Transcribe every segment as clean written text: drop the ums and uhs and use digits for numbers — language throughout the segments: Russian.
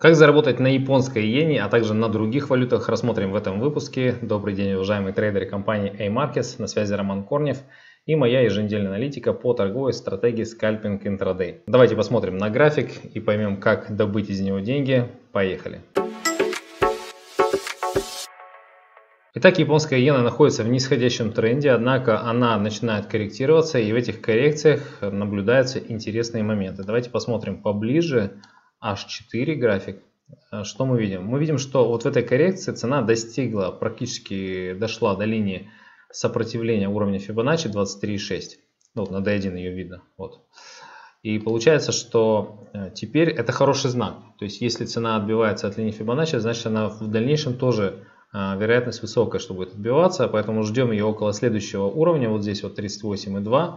Как заработать на японской иене, а также на других валютах, рассмотрим в этом выпуске. Добрый день, уважаемые трейдеры компании AMarkets. На связи Роман Корнев и моя еженедельная аналитика по торговой стратегии Scalping Intraday. Давайте посмотрим на график и поймем, как добыть из него деньги. Поехали! Итак, японская иена находится в нисходящем тренде, однако она начинает корректироваться, и в этих коррекциях наблюдаются интересные моменты. Давайте посмотрим поближе. H4 график. Что мы видим? Мы видим, что вот в этой коррекции цена достигла, практически дошла до линии сопротивления уровня Фибоначчи 23,6. Вот на D1 ее видно. Вот. И получается, что теперь это хороший знак. То есть, если цена отбивается от линии Фибоначчи, значит она в дальнейшем тоже вероятность высокая, что будет отбиваться. Поэтому ждем ее около следующего уровня. Вот здесь вот 38,2.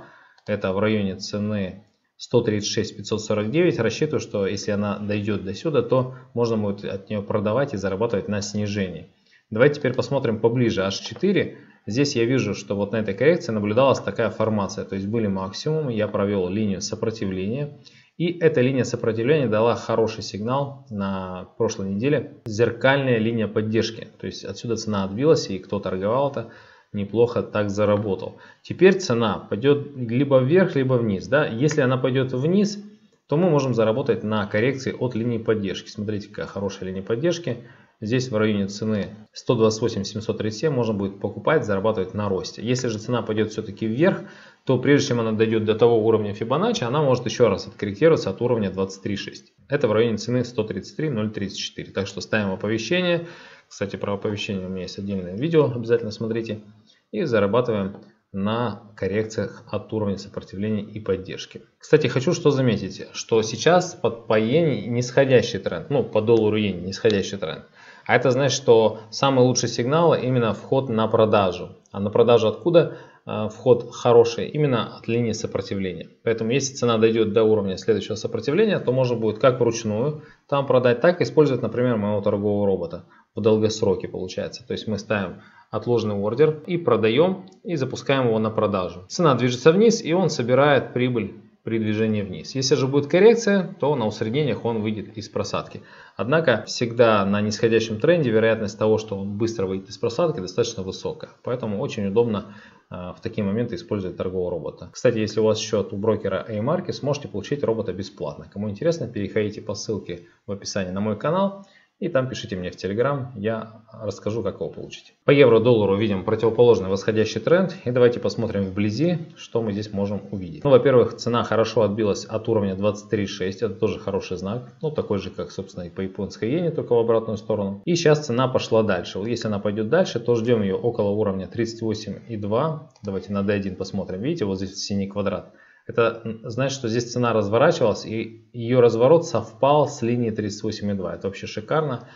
Это в районе цены 136,549. Рассчитываю, что если она дойдет до сюда, то можно будет от нее продавать и зарабатывать на снижении. Давайте теперь посмотрим поближе H4. Здесь я вижу, что вот на этой коррекции наблюдалась такая формация. То есть были максимумы, я провел линию сопротивления. И эта линия сопротивления дала хороший сигнал на прошлой неделе. Зеркальная линия поддержки. То есть отсюда цена отбилась, и кто торговал это, неплохо так заработал. Теперь цена пойдет либо вверх, либо вниз. Да? Если она пойдет вниз, то мы можем заработать на коррекции от линии поддержки. Смотрите, какая хорошая линия поддержки. Здесь в районе цены 128,737 можно будет покупать, зарабатывать на росте. Если же цена пойдет все-таки вверх, то прежде чем она дойдет до того уровня Фибоначчи, она может еще раз откорректироваться от уровня 23,6. Это в районе цены 133,034. Так что ставим оповещение. Кстати, про оповещение у меня есть отдельное видео, обязательно смотрите. И зарабатываем на коррекциях от уровня сопротивления и поддержки. Кстати, хочу что заметить, что сейчас по иене нисходящий тренд, ну по доллару иене нисходящий тренд. А это значит, что самый лучший сигнал именно вход на продажу. А на продажу откуда вход хороший? Именно от линии сопротивления. Поэтому если цена дойдет до уровня следующего сопротивления, то можно будет как вручную там продать, так и использовать, например, моего торгового робота. В долгосроке получается. То есть мы ставим отложенный ордер и продаем, и запускаем его на продажу. Цена движется вниз, и он собирает прибыль при движении вниз. Если же будет коррекция, то на усреднениях он выйдет из просадки. Однако всегда на нисходящем тренде вероятность того, что он быстро выйдет из просадки, достаточно высокая. Поэтому очень удобно в такие моменты использовать торгового робота. Кстати, если у вас счет у брокера AMarkets, можете получить робота бесплатно. Кому интересно, переходите по ссылке в описании на мой канал. И там пишите мне в Telegram, я расскажу, как его получить. По евро-доллару видим противоположный восходящий тренд. И давайте посмотрим вблизи, что мы здесь можем увидеть. Ну, во-первых, цена хорошо отбилась от уровня 23,6. Это тоже хороший знак. Ну, такой же, как, собственно, и по японской иене, только в обратную сторону. И сейчас цена пошла дальше. Если она пойдет дальше, то ждем ее около уровня 38,2. Давайте на D1 посмотрим. Видите, вот здесь синий квадрат. Это значит, что здесь цена разворачивалась, и ее разворот совпал с линией 38,2. Это вообще шикарно.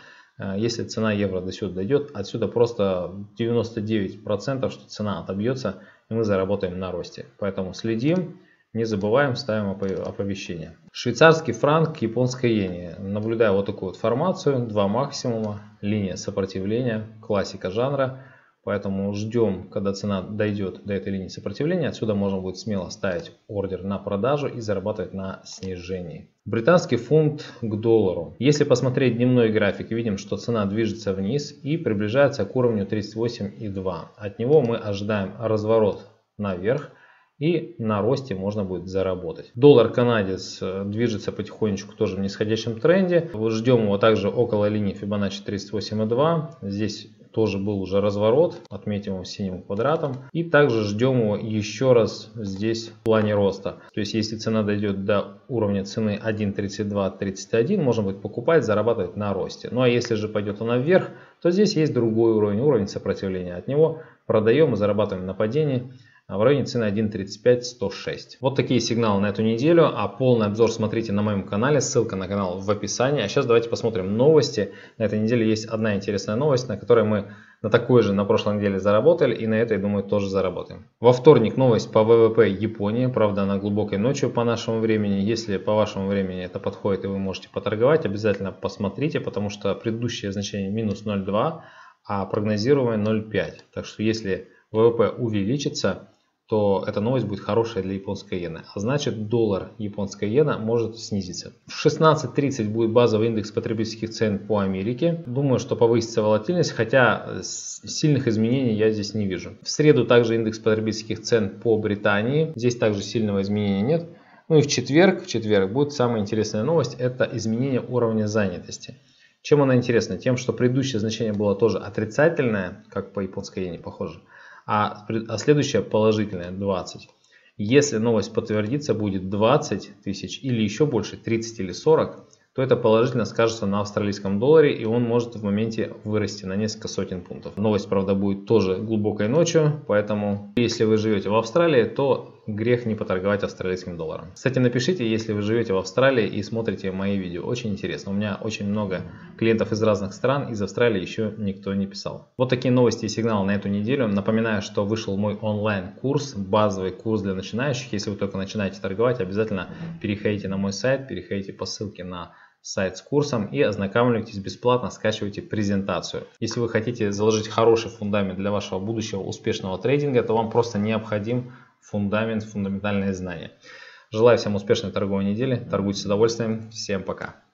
Если цена евро до сюда дойдет, отсюда просто 99%, что цена отобьется, и мы заработаем на росте. Поэтому следим, не забываем, ставим оповещение. Швейцарский франк к японской иене. Наблюдаю вот такую вот формацию. Два максимума, линия сопротивления, классика жанра. Поэтому ждем, когда цена дойдет до этой линии сопротивления. Отсюда можно будет смело ставить ордер на продажу и зарабатывать на снижении. Британский фунт к доллару. Если посмотреть дневной график, видим, что цена движется вниз и приближается к уровню 38,2. От него мы ожидаем разворот наверх. И на росте можно будет заработать. Доллар-канадец движется потихонечку тоже в нисходящем тренде. Ждем его также около линии Фибоначчи 38,2. Здесь тоже был уже разворот. Отметим его синим квадратом. И также ждем его еще раз здесь в плане роста. То есть если цена дойдет до уровня цены 1,32-31, можно будет покупать, зарабатывать на росте. Ну а если же пойдет она вверх, то здесь есть другой уровень. Уровень сопротивления. От него продаем и зарабатываем на падении. В районе цены 1,35-106. Вот такие сигналы на эту неделю. А полный обзор смотрите на моем канале. Ссылка на канал в описании. А сейчас давайте посмотрим новости. На этой неделе есть одна интересная новость, на которой мы на такой же на прошлой неделе заработали. И на этой, думаю, тоже заработаем. Во вторник новость по ВВП Японии. Правда, она глубокой ночью по нашему времени. Если по вашему времени это подходит и вы можете поторговать, обязательно посмотрите. Потому что предыдущее значение минус 0,2, а прогнозируемое 0,5. Так что если ВВП увеличится, то эта новость будет хорошая для японской иены. А значит, доллар японская иена может снизиться. В 16.30 будет базовый индекс потребительских цен по Америке. Думаю, что повысится волатильность, хотя сильных изменений я здесь не вижу. В среду также индекс потребительских цен по Британии. Здесь также сильного изменения нет. Ну и в четверг будет самая интересная новость. Это изменение уровня занятости. Чем она интересна? Тем, что предыдущее значение было тоже отрицательное, как по японской иене похоже. А следующая положительная 20. Если новость подтвердится, будет 20 тысяч или еще больше, 30 или 40, то это положительно скажется на австралийском долларе, и он может в моменте вырасти на несколько сотен пунктов. Новость, правда, будет тоже глубокой ночью, поэтому если вы живете в Австралии, то грех не поторговать австралийским долларом. Кстати, напишите, если вы живете в Австралии и смотрите мои видео. Очень интересно. У меня очень много клиентов из разных стран, из Австралии еще никто не писал. Вот такие новости и сигналы на эту неделю. Напоминаю, что вышел мой онлайн-курс, базовый курс для начинающих. Если вы только начинаете торговать, обязательно переходите на мой сайт, переходите по ссылке на сайт с курсом и ознакомляйтесь бесплатно, скачивайте презентацию. Если вы хотите заложить хороший фундамент для вашего будущего успешного трейдинга, то вам просто необходим фундаментальные знания. Желаю всем успешной торговой недели, торгуйте с удовольствием, всем пока!